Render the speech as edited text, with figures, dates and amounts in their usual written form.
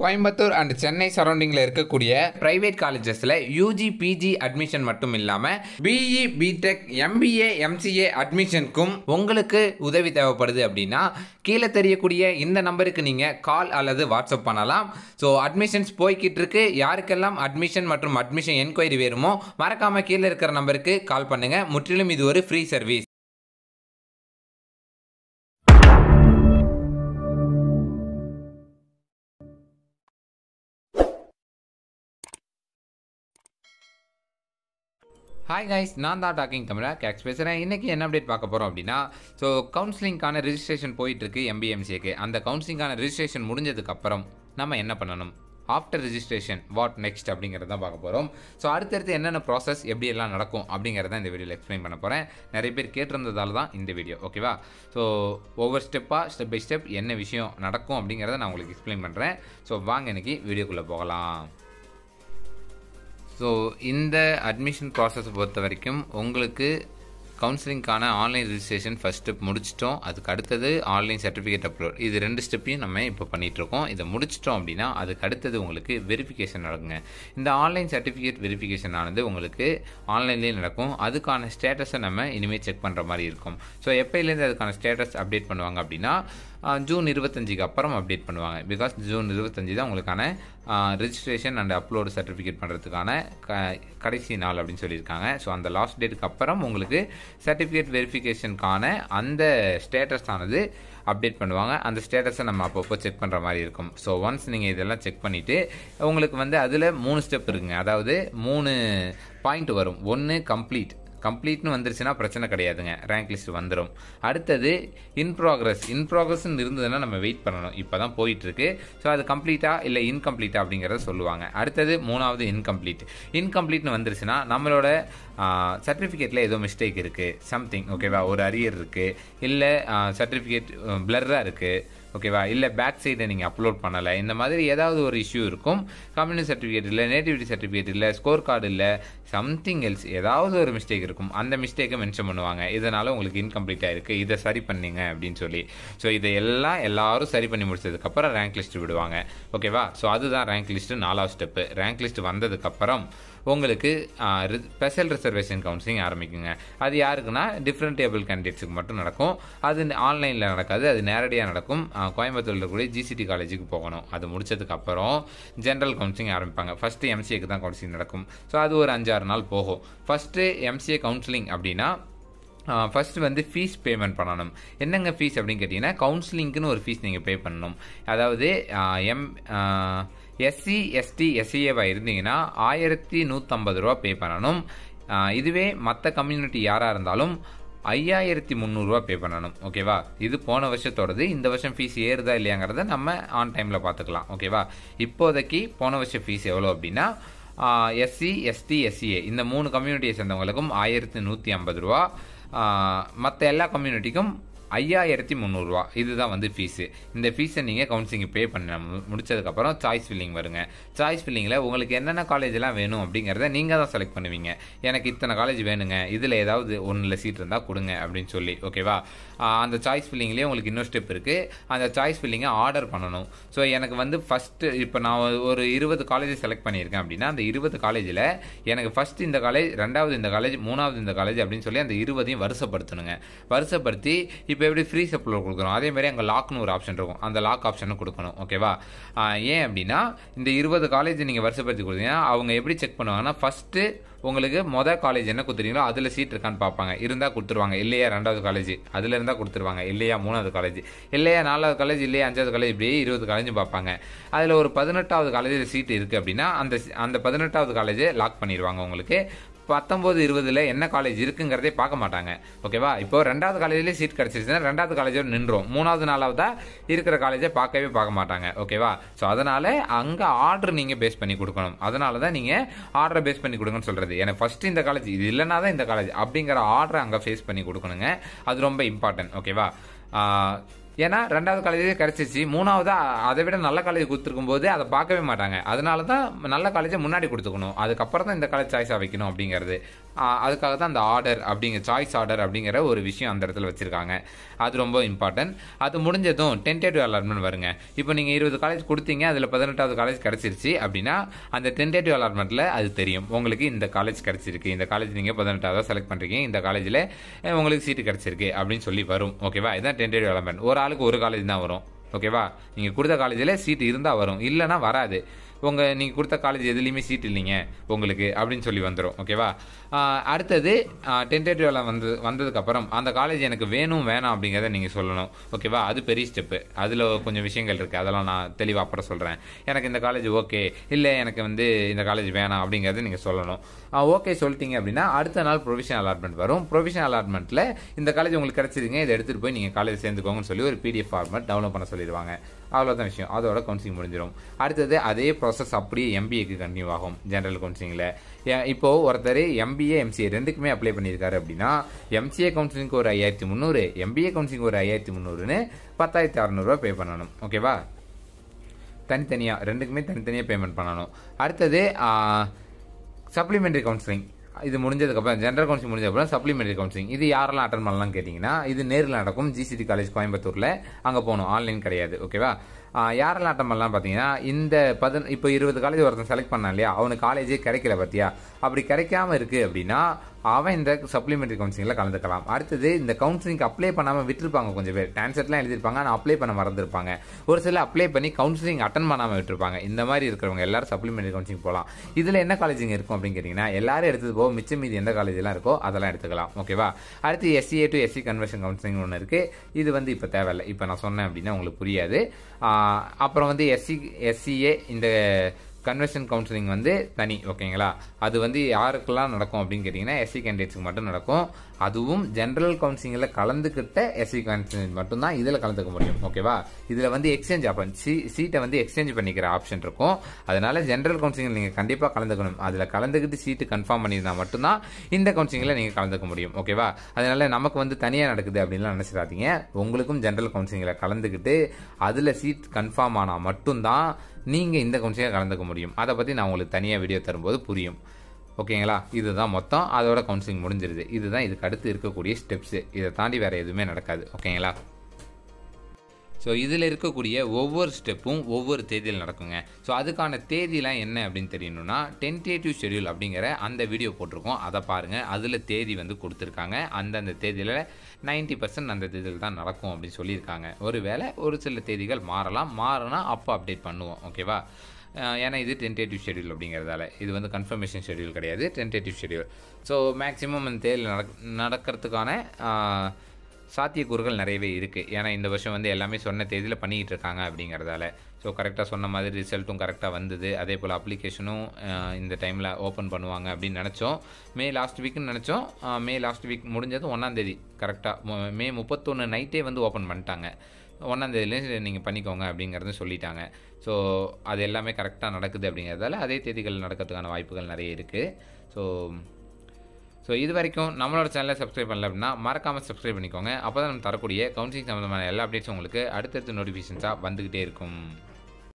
Coimbatore and Chennai சரௌண்டிங்ல இருக்கக்கூடிய private காலேजेसல यूजी पीजी அட்மிஷன் மட்டும் இல்லாம बीई बीटेक MBA MCA அட்மிஷனுக்கும் உங்களுக்கு உதவி தேவைப்படுது அப்படினா கீழ தெரியக்கூடிய இந்த நம்பருக்கு நீங்க கால் அல்லது வாட்ஸ்அப் பண்ணலாம் சோ அட்மிஷன்ஸ் போயிக்கிட்டு இருக்கு யாருக்கெல்லாம் அட்மிஷன் மற்றும் அட்மிஷன் என்குயரி வேணுமோ மறக்காம கீழ இருக்கிற நம்பருக்கு கால் பண்ணுங்க முற்றிலும் இது ஒரு ஃப்ரீ சர்வீஸ் Hi guys, நான் தான் டாக்கிங் தமிழா கேக்ஸ் பேசுறேன். இன்னைக்கு என்ன அப்டேட் பார்க்க போறோம் அப்படினா சோ கவுன்சிலிங்கான ரெஜிஸ்ட்ரேஷன் போயிட்டு இருக்கு MBA MCA க்கு. அந்த கவுன்சிலிங்கான ரெஜிஸ்ட்ரேஷன் முடிஞ்சதுக்கு அப்புறம் நம்ம என்ன பண்ணணும்? After registration, what next அப்படிங்கறத தான் பார்க்க போறோம். சோ அடுத்து என்னென்ன process எப்படி எல்லாம் நடக்கும் அப்படிங்கறத இந்த வீடியோல எக்ஸ்பிளைன் பண்ண போறேன். நிறைய பேர் கேட்டிருந்ததால தான் இந்த வீடியோ. ஓகேவா? சோ ஓவர் ஸ்டெப்பா ஸ்டெப் பை ஸ்டெப் என்ன விஷயம் நடக்கும் அப்படிங்கறத நான் உங்களுக்கு எக்ஸ்பிளைன் பண்றேன். சோ வாங்க இன்னைக்கு வீடியோக்குள்ள போகலாம். So, in the admission process, you counseling online registration first step முடிச்சிட்டோம் அதுக்கு அடுத்து online certificate upload இது ரெண்டு ஸ்டெப்பையும் நம்ம இப்ப பண்ணிட்டு இருக்கோம் இத முடிச்சிட்டோம் அப்படினா அதுக்கு அடுத்து உங்களுக்கு verification நடக்குங்க இந்த online certificate verification ஆனது உங்களுக்கு ஆன்லைன்லயே நடக்கும் அதுக்கான ஸ்டேட்டஸை நம்ம இனிமே செக் பண்ற மாதிரி இருக்கும் சோ எப்பையில இருந்து அதுக்கான ஸ்டேட்டஸ் அப்டேட் பண்ணுவாங்க அப்படினா ஜூன் 25 க்கு அப்புறம் அப்டேட் பண்ணுவாங்க because ஜூன் 25 தான் உங்களுக்கான registration and upload certificate பண்றதுக்கான கடைசி நாள் அப்படினு சொல்லிருக்காங்க சோ அந்த லாஸ்ட் டேட்க்கு அப்புறம் உங்களுக்கு Certificate verification काने अंदर status थाना दे update பண்ணுவாங்க அந்த ஸ்டேட்டஸை நம்ம அப்பப்போ செக் பண்ற மாதிரி இருக்கும் சோ once நீங்க இதெல்லாம் செக் பண்ணிட்டு உங்களுக்கு வந்து அதுல மூணு ஸ்டெப் இருக்குங்க அதாவது மூணு பாயிண்ட் வரும் ஒன்னு complete னு வந்திருச்சுனா பிரச்சனை கிடையாதுங்க rank list வந்துரும் அடுத்து in progress னு இருந்ததனா நம்ம வெயிட் பண்ணனும் இப்போதான் போயிட்டு இருக்கு சோ அது கம்ப்ளீட்டா இல்ல இன்கம்ப்ளீட்டா அப்படிங்கறத சொல்லுவாங்க அடுத்து மூணாவது incomplete னு வந்திருச்சுனா நம்மளோட சர்டிபிகேட்ல ஏதோ மிஸ்டேக் இருக்கு something ஓகேவா ஒரு அரியர் இருக்கு இல்ல சர்டிபிகேட் blurrா இருக்கு ஓகேவா இல்ல பேக் சைட நீங்க அப்லோட் பண்ணல இந்த மாதிரி ஏதாவது ஒரு இஷ்யூ இருக்கும் கம்யூனிட்டி சர்டிபிகேட் இல்ல நேட்டிவிட்டி சர்டிபிகேட் இல்ல ஸ்கோர் கார்டு இல்ல சம்திங் எல்ஸ் ஏதாவது ஒரு மிஸ்டேக் இருக்கும் அந்த மிஸ்டேக்கை மென்ஷன் பண்ணுவாங்க இதனால உங்களுக்கு இன்கம்ப்ளீட்டா இருக்கு இத சரி பண்ணுங்க அப்படினு சொல்லி சோ இத எல்லாரும் சரி பண்ணி முடிச்சதுக்கு அப்புறம் ரேங்க் லிஸ்ட் விடுவாங்க ஓகேவா சோ அதுதான் ரேங்க் லிஸ்ட் 4வது ஸ்டெப் ரேங்க் லிஸ்ட் வந்ததுக்கு அப்புறம் உங்களுக்கு ஸ்பெஷல் ரிசர்வேஷன் கவுன்சிலிங் ஆரம்பிக்குங்க அது யாருக்குனா டிஃபரண்ட் டேபிள் கேண்டிடேட்ஸ்க்கு மட்டும் நடக்கும் அது ஆன்லைன்ல நடக்காது அது நேரடியா நடக்கும் கோயம்புத்தூர்ல இருக்கக்கூடிய ஜிசிடி காலேஜுக்கு போகணும் அது முடிச்சதுக்கு அப்புறம் ஜெனரல் கவுன்சிலிங் ஆரம்பிப்பாங்க ஃபர்ஸ்ட் MCA க்கு தான் கவுன்சிலிங் நடக்கும் சோ அது ஒரு 5-6 நாள் போகும் ஃபர்ஸ்ட் MCA கவுன்சிலிங் அப்படினா First வந்து fees payment பண்ணனும் என்னங்க fees அப்படினு கேட்டினா counseling க்கு ஒரு fees நீங்க பே பண்ணனும் அதாவது SC ST SCA வா இருந்தீங்கனா 1150 ரூபாய் பே பண்ணனும் இதுவே மத்த கம்யூனிட்டி யாரா இருந்தாலும் 5300 ரூபாய் பே பண்ணனும் ஓகேவா இது போன வருஷத்தோடது இந்த வருஷம் fees ஏறுதா இல்லையாங்கறத நம்ம ஆன் டைம்ல பாத்துக்கலாம் ஓகேவா இப்போதைக்கு போன வருஷம் fees எவ்வளவு அப்படினா SC ST SCA இந்த மூணு கம்யூனிட்டியை சேர்ந்தவங்களுக்கும் 1150 ரூபாய் மத்த எல்லா கம்யூனிட்டிக்கும் 5300 ரூபாய் இதுதான் வந்து ஃபீஸ் இந்த ஃபீஸை நீங்க கவுன்சிலிங் பே பண்ண முடிச்சதுக்கு அப்புறம் சாய்ஸ் ஃபில்லிங் வருங்க சாய்ஸ் ஃபில்லிங்ல உங்களுக்கு என்னென்ன காலேஜ் எல்லாம் வேணும் அப்படிங்கறத நீங்க தான் செலக்ட் பண்ணுவீங்க எனக்கு இத்தனை காலேஜ் வேணுங்க இதுல ஏதாவது ஒண்ணுல சீட் இருந்தா கொடுங்க அப்படினு சொல்லி ஓகேவா அந்த சாய்ஸ் ஃபில்லிங்லயே உங்களுக்கு இன்னொரு ஸ்டெப் இருக்கு அந்த சாய்ஸ் ஃபில்லிங்கை ஆர்டர் பண்ணனும் சோ எனக்கு வந்து ஃபர்ஸ்ட் இப்போ நான் ஒரு 20 காலேஜ் செலக்ட் பண்ணியிருக்கேன் அப்படினா அந்த 20 காலேஜ்ல எனக்கு ஃபர்ஸ்ட் இந்த காலேஜ் இரண்டாவது இந்த காலேஜ் மூணாவது இந்த காலேஜ் அப்படினு சொல்லி அந்த 20ஐயும் வருஷப்படுத்தி எப்படி ஃப்ரீ சப்ளோ கொடுக்கறோம் அதே மாதிரி அங்க லாக் னு ஒரு ஆப்ஷன் இருக்கும் அந்த லாக் ஆப்ஷனை கொடுக்கணும் ஓகேவா ஏன் அப்படினா இந்த 20 காலேஜ் நீங்க வருஷப்படுத்தி கொடுத்தீங்கன்னா அவங்க எப்படி செக் பண்ணுவாங்கன்னா ஃபர்ஸ்ட் உங்களுக்கு மொத காலேஜ் என்ன குடுத்துறீங்களோ அதுல சீட் இருக்கான்னு பாப்பாங்க இருந்தா குடுத்துருவாங்க இல்லையா இரண்டாவது காலேஜ் அதுல இருந்தா குடுத்துருவாங்க இல்லையா மூணாவது காலேஜ் இல்லையா நாலாவது காலேஜ் இல்லையா அஞ்சாவது காலேஜ் இப்படி 20 காலேஜ் பாப்பாங்க அதுல ஒரு 18வது காலேஜ்ல சீட் இருக்கு அப்படினா அந்த 18வது காலேஜை லாக் பண்ணிடுவாங்க உங்களுக்கு 19 20ல என்ன காலேஜ் இருக்குங்கறதே பார்க்க மாட்டாங்க ஓகேவா இப்போ இரண்டாவது காலேஜ்லயே சீட் கிடைச்சிருச்சுனா இரண்டாவது காலேஜோட நின்றோம் மூணாவது நாலாவதா இருக்கிற காலேஜை பார்க்க மாட்டாங்க ஓகேவா சோ அதனால அங்க ஆர்டர் நீங்க பேஸ் பண்ணி கொடுக்கணும் அதனால தான் நீங்க ஆர்டர் பேஸ் பண்ணி கொடுங்கன்னு சொல்றது ஏன்னா ஃபர்ஸ்ட் இந்த காலேஜ் இது இல்லனா தான் இந்த காலேஜ் அப்படிங்கற ஆர்டர் அங்க பேஸ் பண்ணி கொடுக்கணும்ங்க அது ரொம்ப இம்பார்ட்டன்ட் ஓகேவா ஏன்னா ரெண்டாவது காலேஜே கிடைச்சிச்சு மூணாவதா அதை விட நல்ல காலேஜ் கொடுத்துருக்கும் போது அதை பார்க்கவே மாட்டாங்க அதனால தான் நல்ல காலேஜை முன்னாடி கொடுத்துக்கணும் அதுக்கப்புறம் தான் இந்த காலேஜ் சாய்ஸா வைக்கணும் அப்படிங்கிறது அதுக்காக தான் அந்த ஆர்டர் அப்படிங்க சாய்ஸ் ஆர்டர் அப்படிங்கிற ஒரு விஷயம் அந்த இடத்துல வச்சுருக்காங்க. அது ரொம்ப இம்பார்ட்டன்ட். அது முடிஞ்சதும் டென்டேட்டிவ் அலாட்மெண்ட் வருங்க. இப்போ நீங்கள் 20 காலேஜ் கொடுத்தீங்க, அதில் 18வது காலேஜ் கிடச்சிருச்சு அப்படின்னா அந்த டென்டேட்டிவ் அலாட்மெண்ட்டில் அது தெரியும் உங்களுக்கு இந்த காலேஜ் கிடச்சிருக்கு, இந்த காலேஜ் நீங்கள் 18வது செலக்ட் பண்ணுறீங்க, இந்த காலேஜில் உங்களுக்கு சீட்டு கிடச்சிருக்கு அப்படின்னு சொல்லி வரும். ஓகேவா, இதுதான் டென்டேட்டிவ் அலாட்மெண்ட். ஒரு ஆளுக்கு ஒரு காலேஜ் தான் வரும். ஓகேவா, நீங்கள் கொடுத்த காலேஜில் சீட்டு இருந்தால் வரும், இல்லைனா வராது. உங்கள் நீங்கள் கொடுத்த காலேஜ் எதுலேயுமே சீட் இல்லைங்க உங்களுக்கு அப்படின்னு சொல்லி வந்துடும். ஓகேவா, அடுத்தது டென்டேட்டிவ்லாம் வந்ததுக்கப்புறம் அந்த காலேஜ் எனக்கு வேணும் வேணாம் அப்படிங்கிறத நீங்கள் சொல்லணும். ஓகேவா, அது பெரிய ஸ்டெப்பு. அதில் கொஞ்சம் விஷயங்கள் இருக்குது, அதெல்லாம் நான் தெளிவாக அப்புறம் சொல்கிறேன். எனக்கு இந்த காலேஜ் ஓகே, இல்லை எனக்கு இந்த காலேஜ் வேணாம் அப்படிங்கிறத நீங்கள் சொல்லணும். ஓகே சொல்லிட்டீங்க அப்படின்னா அடுத்த நாள் ப்ரொவிஷனல் அலாட்மெண்ட் வரும். ப்ரொவிஷனல் அலாட்மெண்ட்டில் இந்த காலேஜ் உங்களுக்கு கிடச்சிருங்க, இதை எடுத்துகிட்டு போய் நீங்கள் காலேஜ் சேர்ந்துக்கோங்கன்னு சொல்லி ஒரு பிடிஎஃப் ஃபார்மேட் டவுன்லோட் பண்ண சொல்லிடுவாங்க. அவ்வளோதான் விஷயம். அதோட கவுன்சிலிங் முடிஞ்சிடும். அடுத்தது அதே ப்ராசஸ் அப்படியே எம்பிஏக்கு கண்டினியூ ஆகும். ஜென்ரல் கவுன்சிலிங்கில் இப்போது ஒருத்தர் MBA MCA ரெண்டுக்குமே அப்ளை பண்ணியிருக்காரு அப்படின்னா MCA கவுன்சிலிங்க்கு ஒரு 5300, MBA கவுன்சிலிங்க்கு ஒரு 5300ன்னு 10600 பே பண்ணணும். ஓகேவா, தனித்தனியாக ரெண்டுக்குமே தனித்தனியாக பேமெண்ட் பண்ணணும். அடுத்தது சப்ளிமெண்ட்ரி கவுன்சிலிங். இது முடிஞ்சதுக்கப்புறம் ஜென்ரல் கவுன்சிலிங் முடிஞ்சதுக்கப்புறம் சப்ளிமெண்ட்ரி கவுன்சிலிங். இது யாரெல்லாம் அட்டன் பண்ணலாம்னு கேட்டிங்கன்னா இது நேரில் நடக்கும். GCT காலேஜ் கோயம்புத்தூரில் அங்கே போகணும், ஆன்லைன் கிடையாது. ஓகேவா, யாரெல்லாம் அட்டன் பண்ணலாம் பார்த்தீங்கன்னா இந்த இப்போ 20 காலேஜ் ஒருத்தன் செலக்ட் பண்ணான் இல்லையா, அவனுக்கு காலேஜே கிடைக்கல பார்த்தியா, அப்படி கிடைக்காம இருக்குது அப்படின்னா அவன் இந்த சப்ளிமெண்ட்ரி கவுன்சிலிங்கில் கலந்துக்கலாம். அடுத்தது இந்த கவுன்சிலிங்க்கு அப்ளை பண்ணாமல் விட்டுருப்பாங்க கொஞ்சம் பேர், டான்செட்லாம் எழுதியிருப்பாங்க ஆனால் அப்ளை பண்ண மறந்துருப்பாங்க. ஒரு சில அப்ளை பண்ணி கவுன்சிலிங் அட்டன் பண்ணாமல் விட்டுருப்பாங்க. இந்த மாதிரி இருக்கிறவங்க எல்லாரும் சப்ளிமெண்ட்ரி கவுன்சிலிங் போகலாம். இதில் என்ன காலேஜிங்க இருக்கும் அப்படின்னு கேட்டிங்கன்னா எல்லாரும் எடுத்தது போக மிச்சம் மீதி எந்த காலேஜெலாம் இருக்கோ அதெல்லாம் எடுத்துக்கலாம். ஓகேவா, அடுத்து SCA to SC conversion counselling ஒன்று இருக்குது. இது இப்போ தேவையில்லை. இப்போ நான் சொன்னேன் அப்படின்னா உங்களுக்கு புரியாது. அப்புறம் SCA இந்த கன்வர்ஷன் கவுன்சிலிங் தனி. ஓகேங்களா, அது யாருக்கெல்லாம் நடக்கும் அப்படின்னு கேட்டிங்கன்னா SC கேண்டிடேட்ஸுக்கு மட்டும் நடக்கும். அதுவும் ஜென்ரல் கவுன்சிலிங்கில் கலந்துக்கிட்ட SC கவுன்சிலிங் மட்டும்தான் இதில் கலந்துக்க முடியும். ஓகேவா, இதில் எக்ஸ்சேஞ்ச் ஆப்ஷன் சீட்டை எக்ஸ்சேஞ்ச் பண்ணிக்கிற ஆப்ஷன் இருக்கும். அதனால் ஜென்ரல் கவுன்சிலிங்கில் நீங்கள் கண்டிப்பாக கலந்துக்கணும். அதில் கலந்துக்கிட்டு சீட்டு கன்ஃபார்ம் பண்ணியிருந்தால் மட்டும்தான் இந்த கவுன்சிலிங்கில் நீங்கள் கலந்துக்க முடியும். ஓகேவா, அதனால் நமக்கு தனியாக நடக்குது அப்படின்லாம் நினச்சிடாதீங்க. உங்களுக்கும் ஜென்ரல் கவுன்சிலிங்கில் கலந்துக்கிட்டு அதில் சீட் கன்ஃபார்ம் ஆனால் மட்டும்தான் நீங்கள் இந்த கவுன்சிலிங்கில் கலந்துக்க முடியும். அதை பற்றி நான் உங்களுக்கு தனியாக வீடியோ தரும்போது புரியும். ஓகேங்களா, இதுதான் மொத்தம் அதோட கவுன்சிலிங் முடிஞ்சிருது. இதுதான் இதுக்கு அடுத்து இருக்கக்கூடிய ஸ்டெப்ஸு. இதை தாண்டி வேறு எதுவுமே நடக்காது. ஓகேங்களா, ஸோ இதில் இருக்கக்கூடிய ஒவ்வொரு ஸ்டெப்பும் ஒவ்வொரு தேதியில் நடக்குங்க. ஸோ அதுக்கான தேதியெலாம் என்ன அப்படின்னு தெரியணும்னா டென்டேட்டிவ் ஷெடியூல் அப்படிங்கிற அந்த வீடியோ போட்டிருக்கோம், அதை பாருங்கள். அதில் தேதி கொடுத்துருக்காங்க. அந்தந்த தேதியில் 90% அந்த தேதியில் தான் நடக்கும் அப்படின்னு சொல்லியிருக்காங்க. ஒருவேளை ஒரு சில தேதிகள் மாறலாம், மாறினா அப்போ அப்டேட் பண்ணுவோம். ஓகேவா, ஏன்னா இது டென்டேட்டிவ் ஷெடியூல் அப்படிங்கிறதால இது கன்ஃபர்மேஷன் ஷெடியூல் கிடையாது, டென்டேட்டிவ் ஷெடியூல். ஸோ மேக்ஸிமம் அந்த தேதியில் நடக்கிறதுக்கான சாத்தியக்கூறுகள் நிறையவே இருக்குது. ஏன்னா இந்த வருஷம் எல்லாமே சொன்ன தேதியில் பண்ணிக்கிட்டு இருக்காங்க அப்படிங்கிறதால. ஸோ கரெக்டாக சொன்ன மாதிரி ரிசல்ட்டும் கரெக்டாக வந்தது. அதே போல் அப்ளிகேஷனும் இந்த டைமில் ஓப்பன் பண்ணுவாங்க அப்படின்னு நினச்சோம். மே லாஸ்ட் வீக் முடிஞ்சதும் 1ஆம் தேதி கரெக்டாக மே 31 நைட்டே ஓப்பன் பண்ணிட்டாங்க. 1ஆம் தேதியிலே நீங்கள் பண்ணிக்கோங்க அப்படிங்கிறது சொல்லிட்டாங்க. ஸோ அது எல்லாமே கரெக்டாக நடக்குது அப்படிங்கிறதால அதே தேதிகள் நடக்கிறதுக்கான வாய்ப்புகள் நிறைய இருக்குது. ஸோ இது வரைக்கும் நம்மளோட சேனலை சப்ஸ்கிரைப் பண்ணல அப்படின்னா மறக்காமல் சப்ஸ்கிரைப் பண்ணிக்கோங்க. அப்போ தான் நம்ம தரக்கூடிய கவுன்சிலிங் சம்மந்தமான எல்லா அப்டேட்ஸும் உங்களுக்கு அடுத்தடுத்து நோட்டிஃபிகேஷன்ஸாக வந்துக்கிட்டே இருக்கும்.